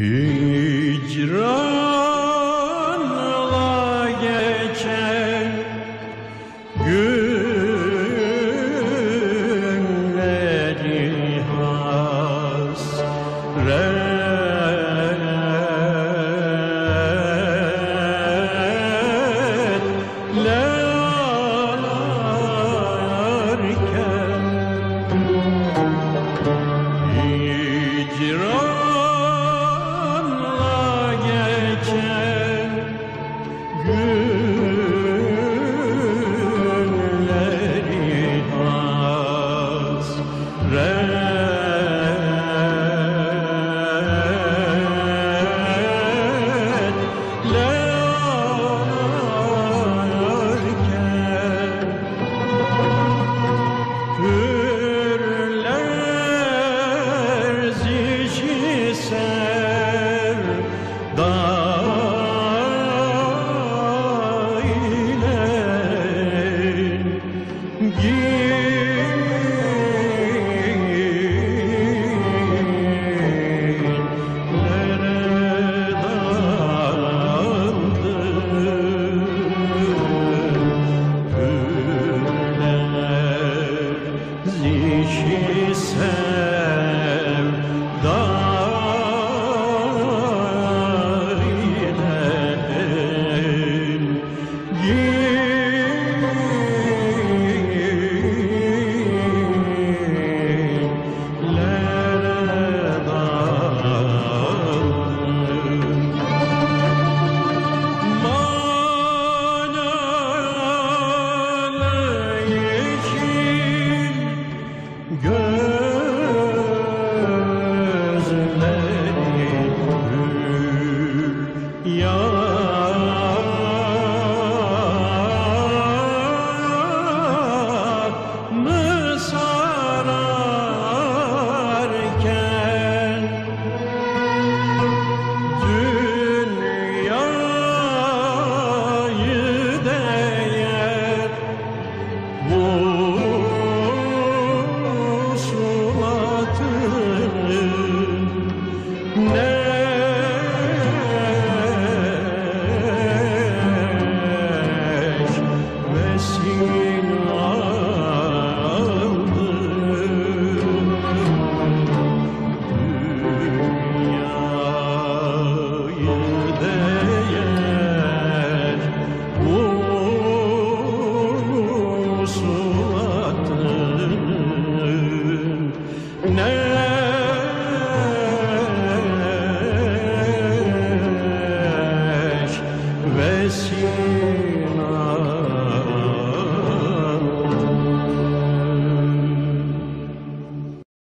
Hicran